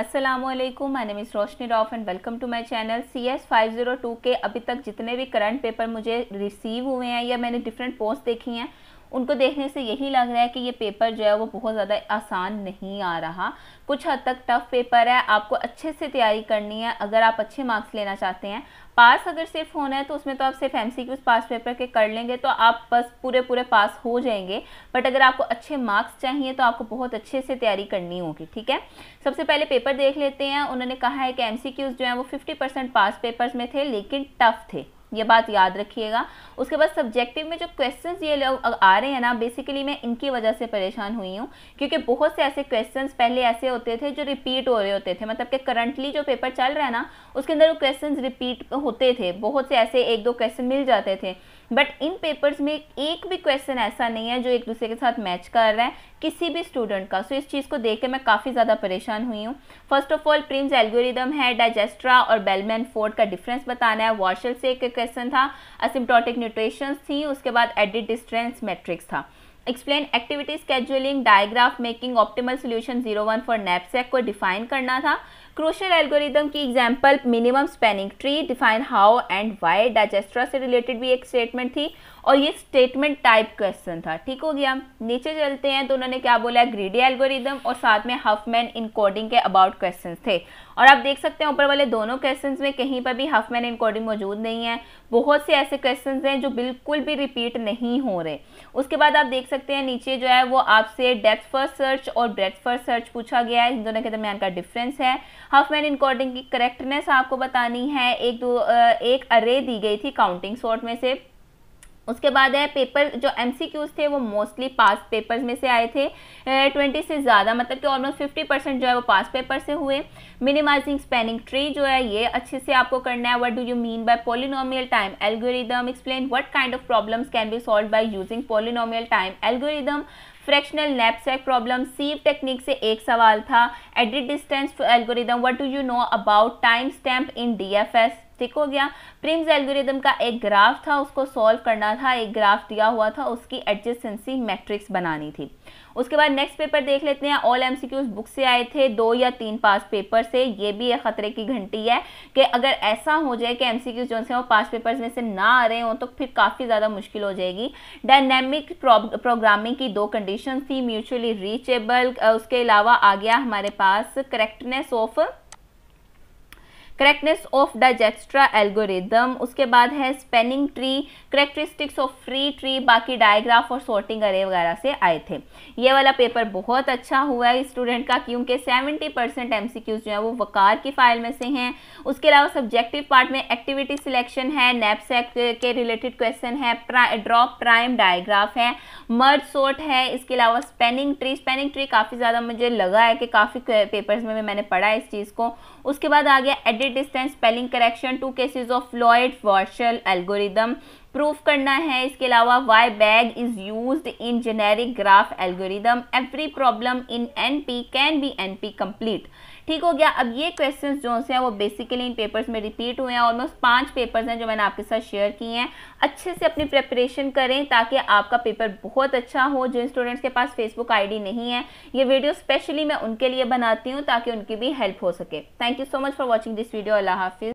अस्सलामुअलैकुम, my name is Roshni Rauf and welcome to my channel. CS502 के अभी तक जितने भी करंट पेपर मुझे रिसीव हुए हैं या मैंने डिफरेंट पोस्ट देखी हैं, उनको देखने से यही लग रहा है कि ये पेपर जो है वो बहुत ज़्यादा आसान नहीं आ रहा। कुछ हद तक टफ पेपर है, आपको अच्छे से तैयारी करनी है अगर आप अच्छे मार्क्स लेना चाहते हैं। पास अगर सिर्फ होना है तो उसमें तो आप सिर्फ MCQs पास पेपर के कर लेंगे तो आप बस पूरे पास हो जाएंगे, बट अगर आपको अच्छे मार्क्स चाहिए तो आपको बहुत अच्छे से तैयारी करनी होगी। ठीक है, सबसे पहले पेपर देख लेते हैं। उन्होंने कहा है कि MCQs जो हैं वो 50% पास पेपर्स में थे लेकिन टफ थे, ये बात याद रखिएगा। उसके बाद सब्जेक्टिव में जो क्वेश्चंस ये लोग आ रहे हैं ना, बेसिकली मैं इनकी वजह से परेशान हुई हूँ क्योंकि बहुत से ऐसे क्वेश्चंस पहले ऐसे होते थे जो रिपीट हो रहे होते थे, मतलब कि करंटली जो पेपर चल रहा है ना उसके अंदर वो क्वेश्चंस रिपीट होते थे। बहुत से ऐसे एक दो क्वेश्चन मिल जाते थे, बट इन पेपर्स में एक भी क्वेश्चन ऐसा नहीं है जो एक दूसरे के साथ मैच कर रहा है किसी भी स्टूडेंट का। सो इस चीज़ को देख के मैं काफ़ी ज़्यादा परेशान हुई हूँ। First of all Prim's algorithm है, डाइजेस्ट्रा और बेलमैन फोर्ड का डिफरेंस बताना है। वार्शल से एक क्वेश्चन था, असिम्प्टोटिक न्यूट्रेशंस थी, उसके बाद एडिड डिस्टेंस मैट्रिक्स था। Explain activity scheduling, digraph making, optimal solution 01 for knapsack को डिफाइन करना था। क्रूशल एल्गोरिदम की example minimum spanning tree, define how and why, Dijkstra से रिलेटेड भी एक स्टेटमेंट थी और ये स्टेटमेंट टाइप क्वेश्चन था। ठीक हो गया, नीचे चलते हैं तो उन्होंने क्या बोला, ग्रीडी एल्गोरिदम और साथ में हफमैन इनकोडिंग के अबाउट क्वेश्चन थे। और आप देख सकते हैं ऊपर वाले दोनों क्वेश्चन में कहीं पर भी हफमैन इनकोडिंग मौजूद नहीं है। बहुत से ऐसे क्वेश्चन हैं जो बिल्कुल भी रिपीट नहीं हो रहे। उसके बाद आप देख सकते हैं नीचे जो है वो आपसे डेप्थ फर्स्ट सर्च और ब्रेथ फर्स्ट सर्च पूछा गया है, इन दोनों के दरमियान का डिफरेंस है। हफमैन इनकोडिंग की करेक्टनेस आपको बतानी है। एक अरे दी गई थी काउंटिंग सॉर्ट में से। उसके बाद है पेपर जो MCQs थे वो मोस्टली पास पेपर्स में से आए थे, 20 से ज़्यादा, मतलब कि ऑलमोस्ट 50% जो है वो पास पेपर से हुए। मिनिमाइजिंग स्पेनिंग ट्री जो है ये अच्छे से आपको करना है। What do you mean by polynomial time algorithm, explain what kind of problems can be solved by using polynomial time algorithm. Fractional knapsack problem, sieve technique से एक सवाल था। Edit distance algorithm, what do you know about time stamp in DFS। ठीक हो गया, Prim's algorithm का एक graph था, उसको सॉल्व करना था, एक ग्राफ दिया हुआ था, उसकी एडजेसेंसी मैट्रिक्स बनानी थी। उसके बाद नेक्स्ट पेपर देख लेते हैं। ऑल MCQs बुक से आए थे, 2 या 3 पास पेपर से। ये भी एक खतरे की घंटी है कि अगर ऐसा हो जाए कि MCQs जो है वो पास पेपर्स में से ना आ रहे हों तो फिर काफ़ी ज़्यादा मुश्किल हो जाएगी। डायनेमिक प्रोग्रामिंग की 2 कंडीशन थी, म्यूचुअली रीचेबल। उसके अलावा आ गया हमारे पास करेक्टनेस ऑफ डाइजेस्ट्रा एल्गोरिदम। उसके बाद है spanning tree, characteristics of free tree, बाकी डायग्राफ और सॉर्टिंग अरे वगैरह से आए थे। ये वाला पेपर बहुत अच्छा हुआ है स्टूडेंट का क्योंकि 70% MCQs जो है वो वकार की फाइल में से हैं। उसके अलावा सब्जेक्टिव पार्ट में एक्टिविटी सिलेक्शन है, नैपसेक के रिलेटेड क्वेश्चन है, ड्रॉप प्राइम डायग्राफ है, मर्ज सॉर्ट है। इसके अलावा स्पेनिंग ट्री काफ़ी ज़्यादा मुझे लगा है कि काफ़ी पेपर्स में मैंने पढ़ा है इस चीज़ को। उसके बाद आ गया edit distance spelling correction, 2 cases of Floyd Warshall algorithm proof करना है। इसके अलावा why bag is used in generic graph algorithm, every problem in NP can be NP complete. ठीक हो गया, अब ये क्वेश्चंस जो हैं वो बेसिकली इन पेपर्स में रिपीट हुए हैं। ऑलमोस्ट 5 पेपर्स हैं जो मैंने आपके साथ शेयर किए हैं। अच्छे से अपनी प्रिपरेशन करें ताकि आपका पेपर बहुत अच्छा हो। जिन स्टूडेंट्स के पास Facebook ID नहीं है, ये वीडियो स्पेशली मैं उनके लिए बनाती हूँ ताकि उनकी भी हेल्प हो सके। Thank you so much for watching this video. अल्लाह हाफिज़।